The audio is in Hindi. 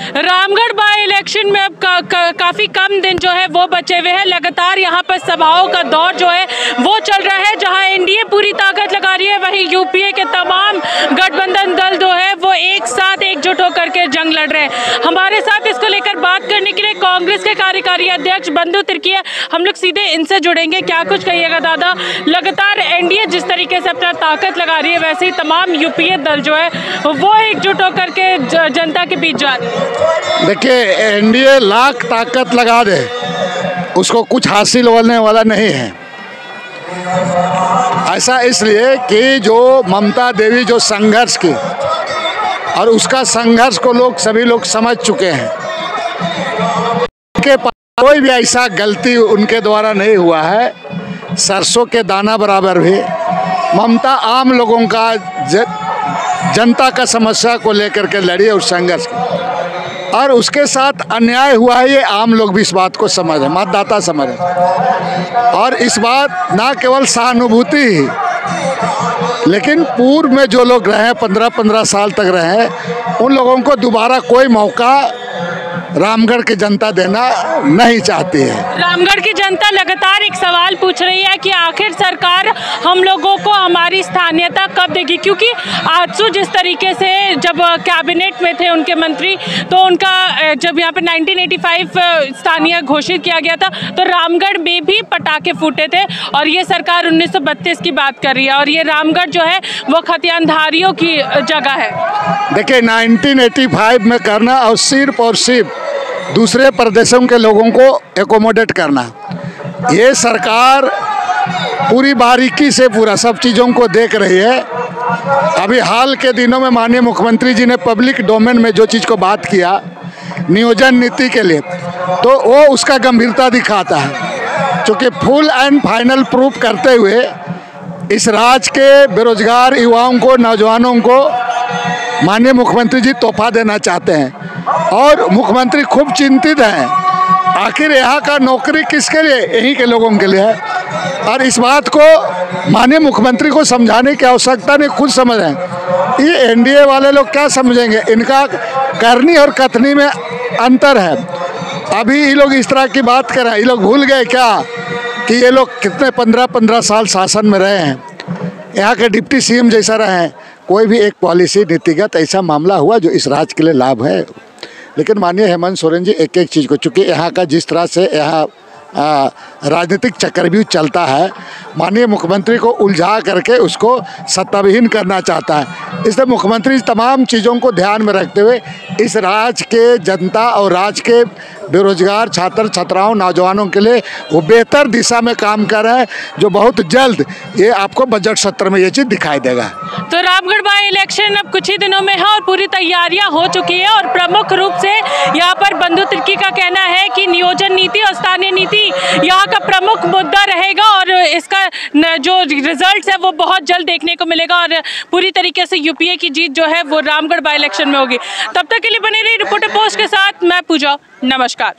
रामगढ़ बाय इलेक्शन में अब काफ़ी कम दिन जो है वो बचे हुए हैं। लगातार यहाँ पर सभाओं का दौर जो है वो चल रहा है। जहाँ एनडीए पूरी ताकत लगा रही है, वहीं यूपीए के तमाम गठबंधन दल जो है वो एक साथ एकजुट होकर के जंग लड़ रहे हैं। हमारे साथ इसको लेकर बात करने के लिए कांग्रेस के कार्यकारी अध्यक्ष बंधु तिर्की है। हम लोग सीधे इनसे जुड़ेंगे। क्या कुछ कहिएगा दादा, लगातार एनडीए जिस तरीके से अपना ताकत लगा रही है, वैसे ही तमाम यूपीए दल जो है वो एकजुट होकर के जनता के बीच जा रही है। देखिए, एनडीए लाख ताकत लगा दे, उसको कुछ हासिल होने वाला नहीं है। ऐसा इसलिए कि जो ममता देवी जो संघर्ष की, और उसका संघर्ष को लोग सभी लोग समझ चुके हैं कि कोई भी ऐसा गलती उनके द्वारा नहीं हुआ है, सरसों के दाना बराबर भी। ममता आम लोगों का जनता का समस्या को लेकर के लड़ी है उस संघर्ष की, और उसके साथ अन्याय हुआ है। ये आम लोग भी इस बात को समझें, मतदाता समझें, और इस बात ना केवल सहानुभूति ही, लेकिन पूर्व में जो लोग रहे हैं 15-15 साल तक रहे हैं, उन लोगों को दोबारा कोई मौका रामगढ़ की जनता देना नहीं चाहती है। रामगढ़ की जनता लगातार एक सवाल पूछ रही है कि आखिर सरकार हम लोगों को हमारी स्थानीयता कब देगी, क्योंकि आजसू जिस तरीके से जब कैबिनेट में थे उनके मंत्री, तो उनका जब यहाँ पे 1985 स्थानीय घोषित किया गया था, तो रामगढ़ में भी पटाखे फूटे थे। और ये सरकार 1932 की बात कर रही है, और ये रामगढ़ जो है वो खतियानधारियों की जगह है। देखिए, 1985 में करना और सिर्फ दूसरे प्रदेशों के लोगों को एकोमोडेट करना, ये सरकार पूरी बारीकी से पूरा सब चीज़ों को देख रही है। अभी हाल के दिनों में माननीय मुख्यमंत्री जी ने पब्लिक डोमेन में जो चीज़ को बात किया नियोजन नीति के लिए, तो वो उसका गंभीरता दिखाता है, क्योंकि फुल एंड फाइनल प्रूफ करते हुए इस राज्य के बेरोजगार युवाओं को, नौजवानों को माननीय मुख्यमंत्री जी तोहफा देना चाहते हैं। और मुख्यमंत्री खूब चिंतित हैं, आखिर यहाँ का नौकरी किसके लिए, यहीं के लोगों के लिए है। और इस बात को माननीय मुख्यमंत्री को समझाने की आवश्यकता नहीं, खुद समझ रहे हैं। ये एनडीए वाले लोग क्या समझेंगे, इनका करनी और कथनी में अंतर है। अभी ये लोग इस तरह की बात कर रहे हैं, ये लोग भूल गए क्या कि ये लोग कितने 15-15 साल शासन में रहे हैं, यहाँ के डिप्टी CM जैसा रहे हैं। कोई भी एक पॉलिसी नीतिगत ऐसा मामला हुआ जो इस राज्य के लिए लाभ है, लेकिन माननीय हेमंत सोरेन जी एक एक चीज़ को, चूँकि यहाँ का जिस तरह से यहाँ राजनीतिक चक्रव्यूह चलता है, माननीय मुख्यमंत्री को उलझा करके उसको सत्ताविहीन करना चाहता है। इसलिए मुख्यमंत्री तमाम चीज़ों को ध्यान में रखते हुए इस राज्य के जनता और राज्य के बेरोजगार छात्र छात्राओं नौजवानों के लिए वो बेहतर दिशा में काम कर रहे हैं, जो बहुत जल्द ये आपको बजट सत्र में ये चीज़ दिखाई देगा। तो रामगढ़ बाय इलेक्शन अब कुछ ही दिनों में है और पूरी तैयारियां हो चुकी है, और प्रमुख रूप से यहाँ पर बंधु तिर्की का कहना है कि नियोजन नीति और स्थानीय नीति यहाँ का प्रमुख मुद्दा रहेगा, और इसका जो रिजल्ट है वो बहुत जल्द देखने को मिलेगा, और पूरी तरीके से यूपीए की जीत जो है वो रामगढ़ बाय इलेक्शन में होगी। तब तक के लिए बने रही रिपोर्टर पोस्ट के साथ, मैं पूजा, नमस्कार।